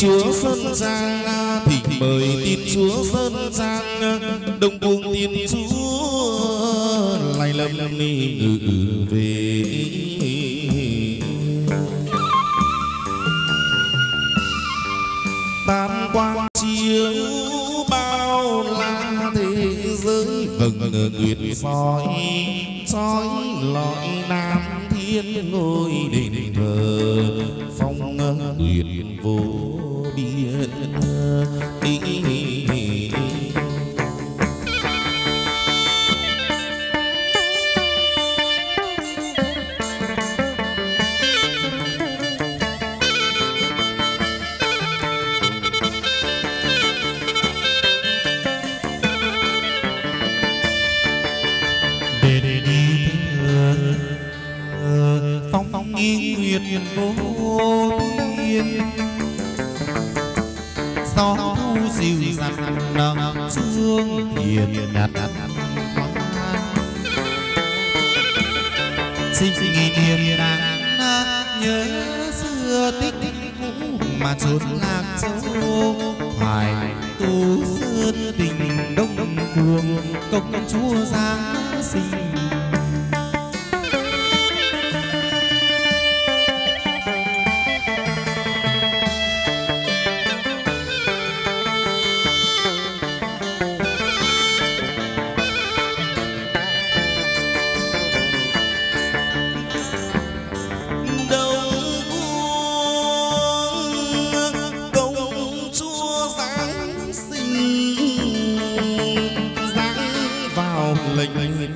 Chúa Sơn Giang, thỉnh mời tin Chúa Sơn Giang, đông buông tin Chúa lay lầm ni ngự về. Tam quang chiếu bao la thế giới, vầng nguyệt soi soi lọi nam thiên ngôi đền thờ phong nguyệt vô biên. Nguyệt vô biên gió dịu dàng nắng dương thiền đặt sinh nghi niềm đáng nhớ xưa tích mà chốn lạc châu hoài tu sơn tình đông cuồng công chúa giáng sinh.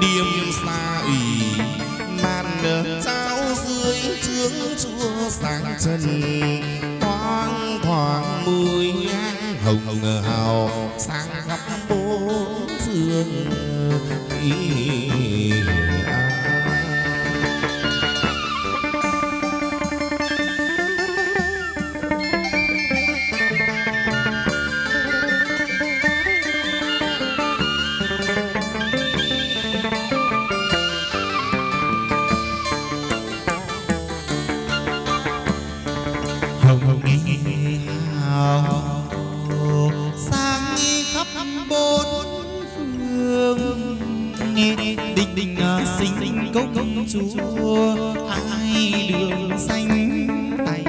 điềm xa ủy màn trao dưới trướng chua sáng chân thoáng thoáng mùi nhang hồng hào sáng khắp bốn phương. Chúa hai đường xanh tay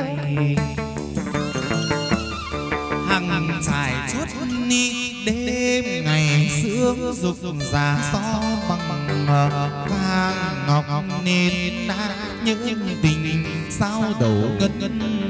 hàng trải chuốt ni đêm ngày sương dục già xó bằng vàng ngọc nên đã nhớ tình sao đầu ngân ngân.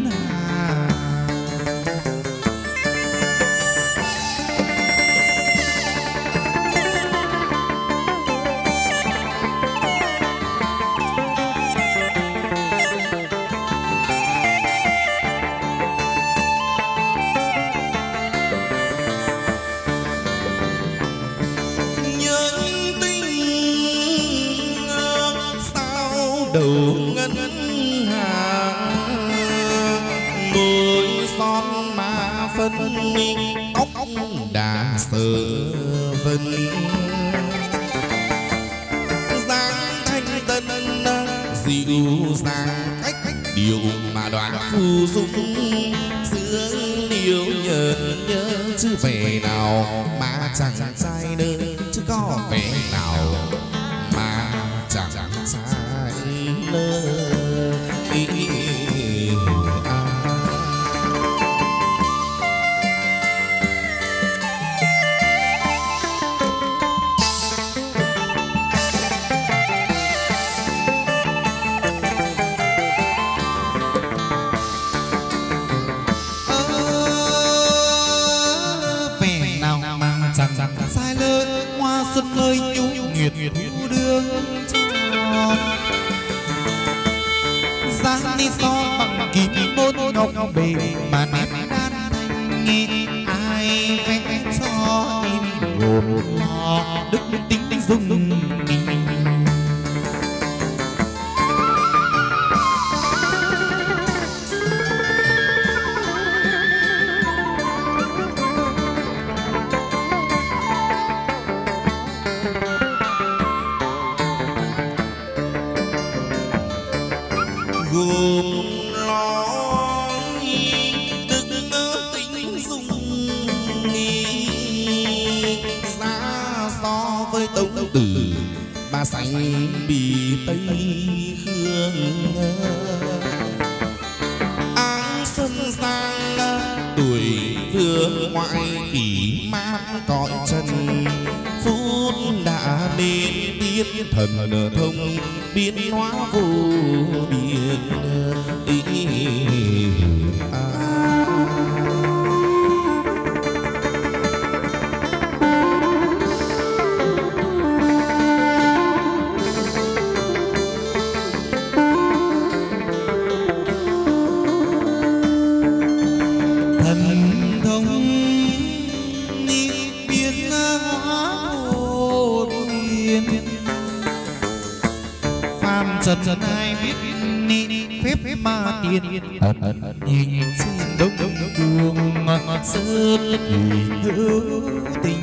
Sánh bì Tây Hương áng xuân sang tuổi vừa ngoại kỷ mang cõi trần phút đã đến tiên thần thông biến hóa vô biên dần ai biết ni phép ma tiên nhìn trên đông cuồng sơn thì hữu tình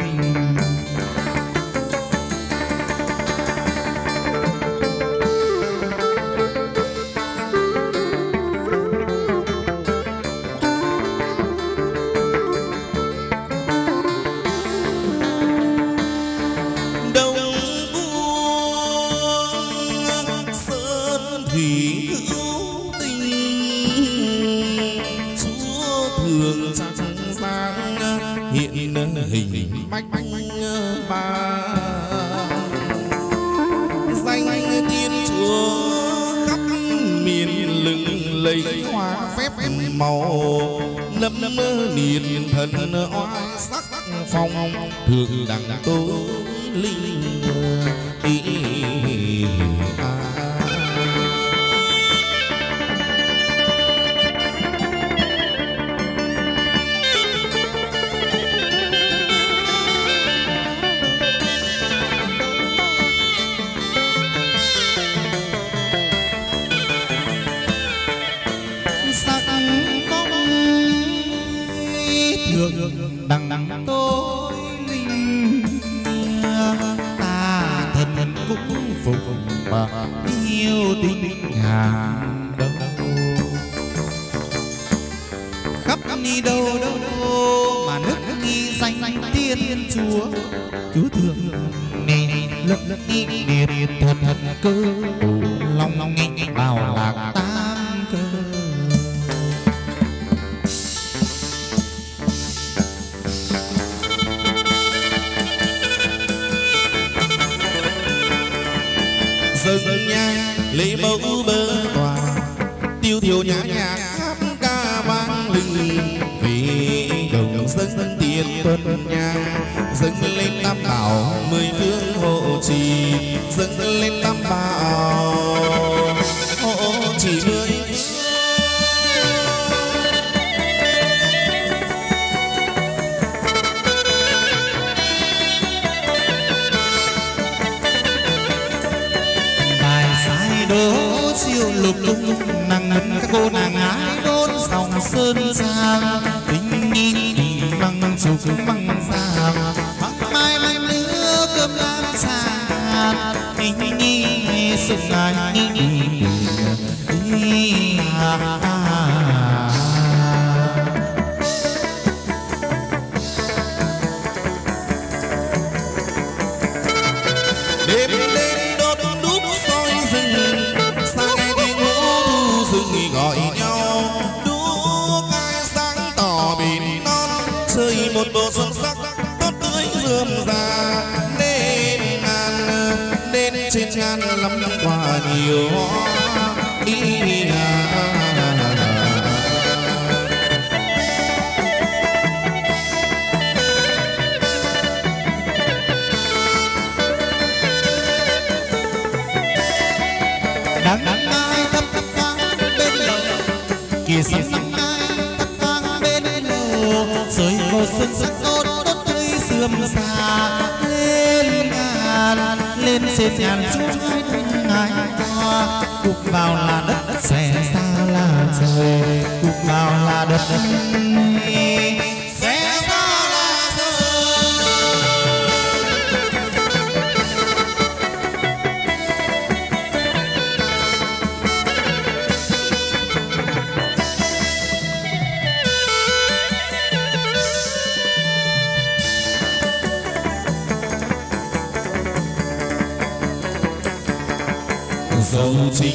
dầu trình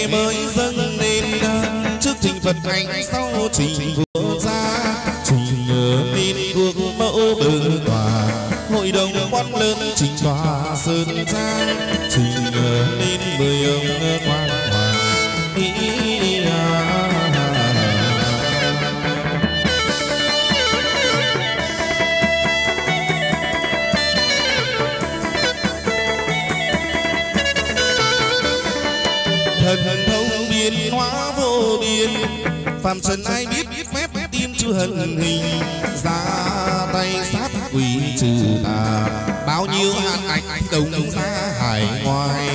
em ơi dâng nên trước trình Phật hành sau trình vô gia trình nhớ tin quốc mẫu bừng tòa hội đồng quan lớn trình tòa sơn trang trình nhớ tin 10 ông quan hoàng thần thông biến hóa vô biên phàm trần ai biết phép tim chưa hận hình ra tay sát quỷ trừ tà bao nhiêu hạt ảnh đồng ra hải ngoại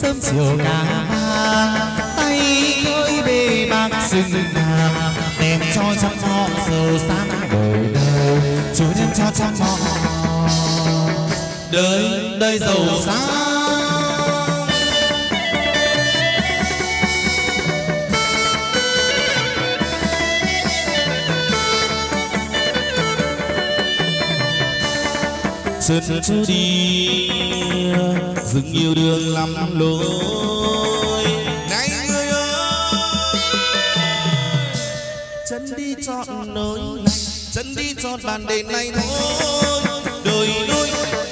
sớm chiều cả tay khơi bề bạc rừng nào đem cho trăm họ giàu sang đời đời chúa đem cho trăm họ đời đời giàu sang. Sơn chú đi dừng nhiều đường lắm lối này người ơi chân đi chọn nơi này chân đi chọn bàn đền này thôi đời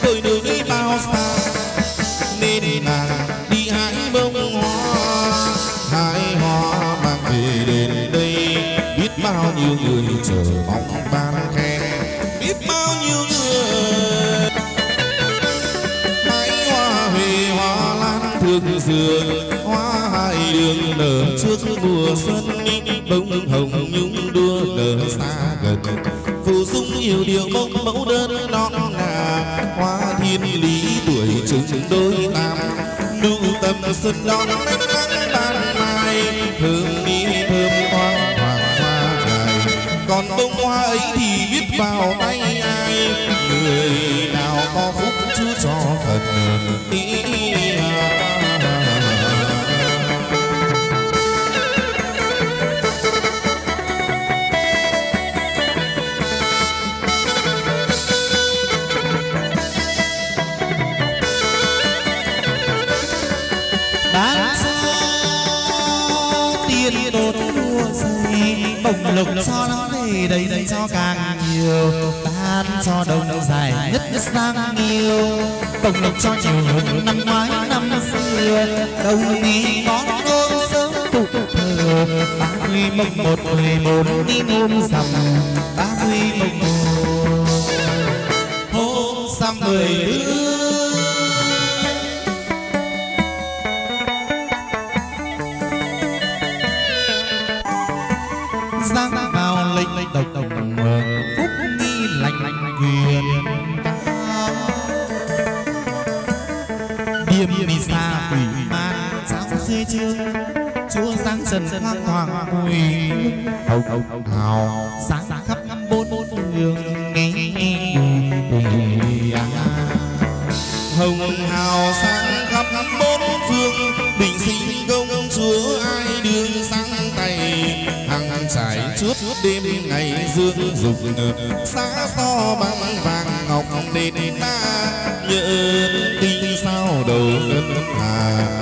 đời đi bao xa nên nàng đi hái bông hoa hái hoa mang về đến đây biết bao nhiêu người chờ mong ban khen biết bao nhiêu người hái hoa về hoa lan thương dường hoa hai đường nở trước mùa xuân bông hồng nhung đua nở xa gần phù dung nhiều điều bông mẫu đơn non ngà hoa thiên lý tuổi trứng đôi tam nụ tâm xuân đón ánh nắng ban mai hương đi thơm hoa hoa dài còn bông hoa ấy thì biết vào tay ai người nào có phúc Chúa cho Phật bồng lộc cho nó về đầy cho càng nhiều ban cho đồng dài nhất sang nhiều bồng lộc cho nhiều hơn năm ngoái năm xưa đầu đi có đôi sớm tụ thờ 30 mồng 1/11 đi hôm rằm 30 mồng 1 hôm rằm 10 chúa giáng trần thoang thoảng mùi hồng hào sáng khắp 4 phương hồng hào sáng khắp 4 phương bình sinh công chúa ai đương sáng tay hàng trải suốt đêm ngày dương dục xa xó băng vàng ngọc đến ta nhớ tình sao đầu ngân hà